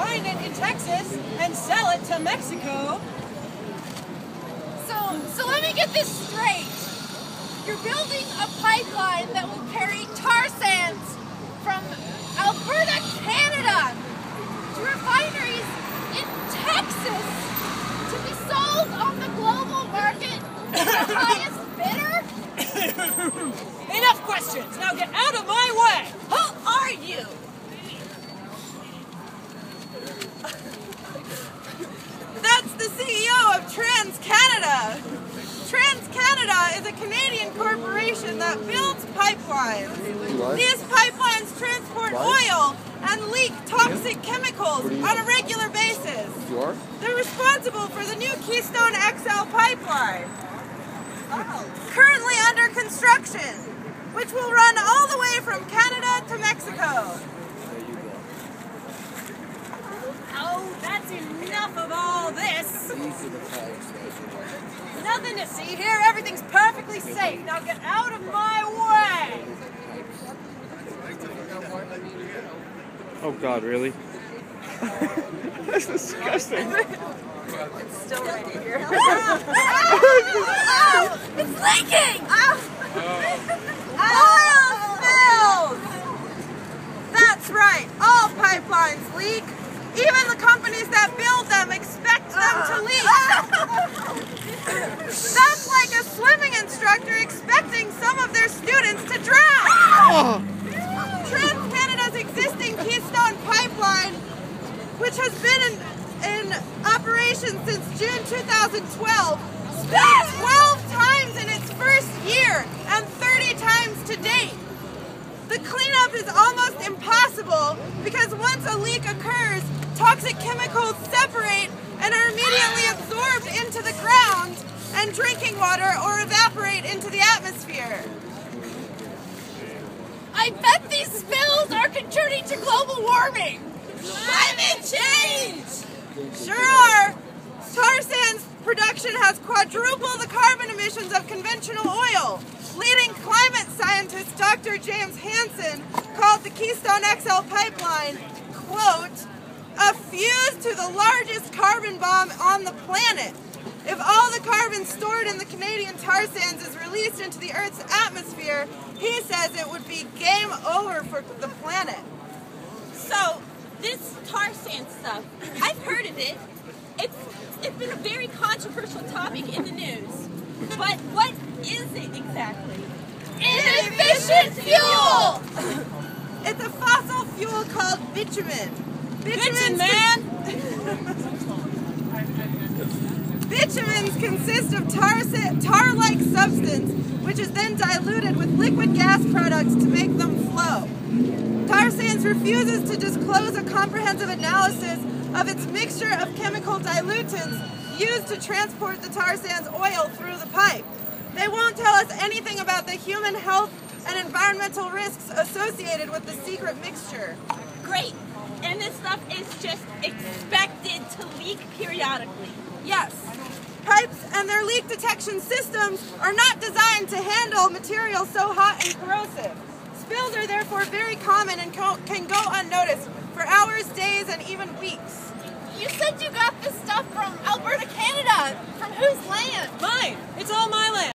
find it in Texas and sell it to Mexico. So let me get this straight. You're building a pipeline that will carry tar sands from Alberta, Canada, to refineries in Texas to be sold on the global market to the highest bidder? Enough questions! Now get out of my way! Who are you? That's the CEO of TransCanada! TransCanada is a Canadian corporation that builds pipelines. These pipelines transport oil and leak toxic chemicals on a regular basis. They're responsible for the new Keystone XL pipeline, currently under construction, which will run all the way from Canada to Mexico. Oh, that's enough of all this. Nothing to see here. Everything's perfectly safe. Now get out of my way. Oh God, really? That's disgusting. It's still right here. Oh, it's leaking! Oil spills! That's right. All pipelines leak. Even the companies that build them expect them to leak. That's like a swimming instructor expecting some of their students to drown. TransCanada's existing Keystone pipeline, which has been in operation since June 2012, spilled 12 times in its first year and 30 times to date. The cleanup is almost impossible because once a leak occurs, toxic chemicals separate and are immediately absorbed into the ground and drinking water or evaporate into the atmosphere. I bet these spills are contributing to global warming! Climate change! Sure are! Tar sands production has quadrupled the carbon emissions of conventional oil. Leading climate scientist Dr. James Hansen called the Keystone XL pipeline, quote, a fuse to the largest carbon bomb on the planet. If all the carbon stored in the Canadian tar sands is released into the Earth's atmosphere, he says it would be game over for the planet. So, this tar sand stuff, I've heard of it. It's been a very controversial topic in the news. But what is it exactly? Inefficient fuel! It's a fossil fuel called bitumen. Bitumens consist of tar-like substance, which is then diluted with liquid gas products to make them flow. Tar sands refuses to disclose a comprehensive analysis of its mixture of chemical dilutants used to transport the tar sands oil through the pipe. They won't tell us anything about the human health and environmental risks associated with the secret mixture. Great! And this stuff is just expected to leak periodically. Yes. Pipes and their leak detection systems are not designed to handle material so hot and corrosive. Spills are therefore very common and can go unnoticed for hours, days, and even weeks. You said you got this stuff from Alberta, Canada. From whose land? Mine. It's all my land.